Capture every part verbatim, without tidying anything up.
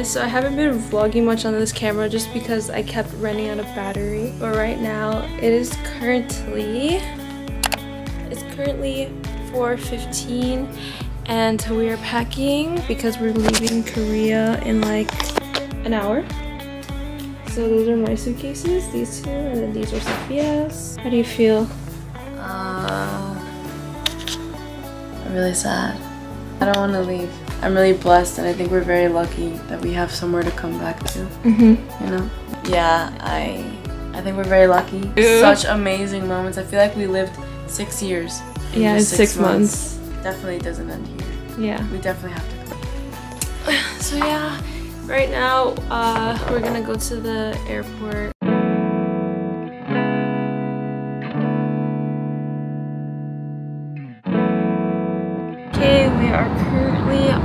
guys, so I haven't been vlogging much on this camera just because I kept running out of battery. But right now it is currently it's currently four fifteen and we are packing because we're leaving Korea in like an hour. So those are my suitcases, these two, and then these are Sophia's. How do you feel? Uh, I'm really sad. I don't want to leave. I'm really blessed and I think we're very lucky that we have somewhere to come back to. Mm-hmm. You know? Yeah, I I think we're very lucky. Dude. Such amazing moments. I feel like we lived six years. In yeah, in six, six months. months. Definitely doesn't end here. Yeah. We definitely have to go. So yeah, right now uh, we're gonna go to the airport.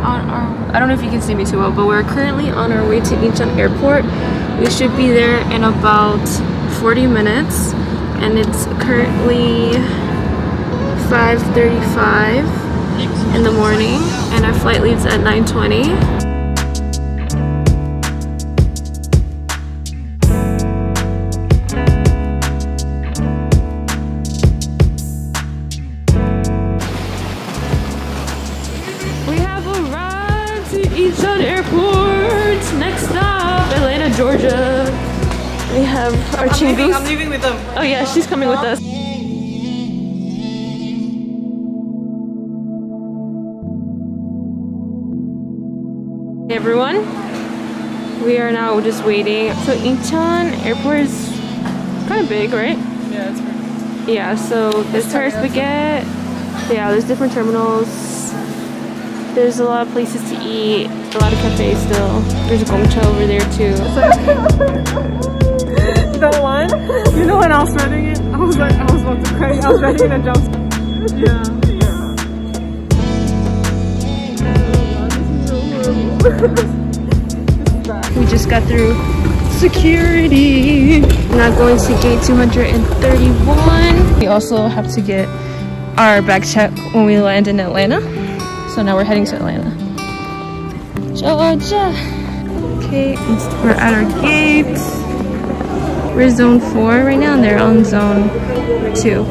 On our, I don't know if you can see me too well, but we're currently on our way to Incheon Airport. We should be there in about forty minutes, and it's currently five thirty-five in the morning, and our flight leaves at nine twenty. Incheon Airport! Next stop, Atlanta, Georgia. We have our chingus. I'm leaving with them. Oh yeah, she's coming with us. Hey everyone, we are now just waiting. So Incheon Airport is kind of big, right? Yeah, it's pretty big. Yeah, so this where we get. Yeah, there's different terminals. There's a lot of places to eat, a lot of cafes still. There's a gongcha over there too. That one? You know when I was riding it? I was like, I was about to cry. I was riding it and jumped. Yeah. Yeah. We just got through security. Now going to gate two hundred thirty-one. We also have to get our bag checked when we land in Atlanta. So now we're heading to Atlanta. Georgia! Okay, we're at our gate. We're in zone four right now and they're on zone two.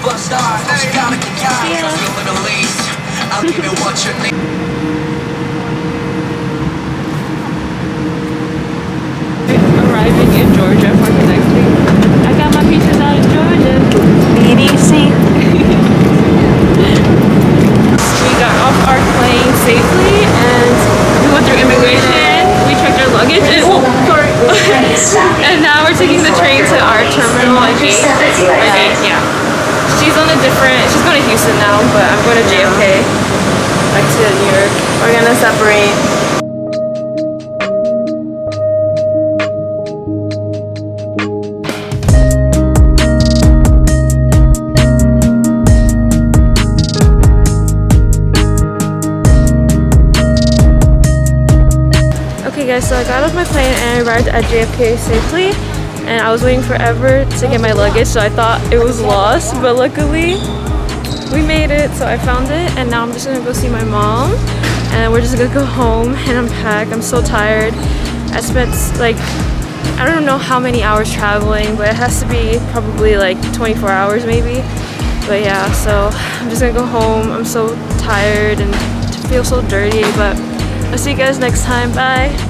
Superstar, I gotta get out. I'm feeling the least. I'll give you what you need. Arriving in Georgia for the next week. I got my pieces out of Georgia. B D C. We got off our plane safely and we went through immigration. We checked our luggage and, oh, sorry. And now we're taking the train to our terminal. I think. Yeah. She's on a different, she's going to Houston now, but I'm going to J F K, back to New York. We're going to separate. Okay guys, so I got off my plane and I arrived at J F K safely. And I was waiting forever to get my luggage, so I thought it was lost, but luckily we made it, so I found it. And now I'm just gonna go see my mom and we're just gonna go home and unpack. I'm so tired. I spent like I don't know how many hours traveling, but it has to be probably like twenty-four hours maybe. But yeah, so I'm just gonna go home. I'm so tired and feel so dirty, but I'll see you guys next time. Bye.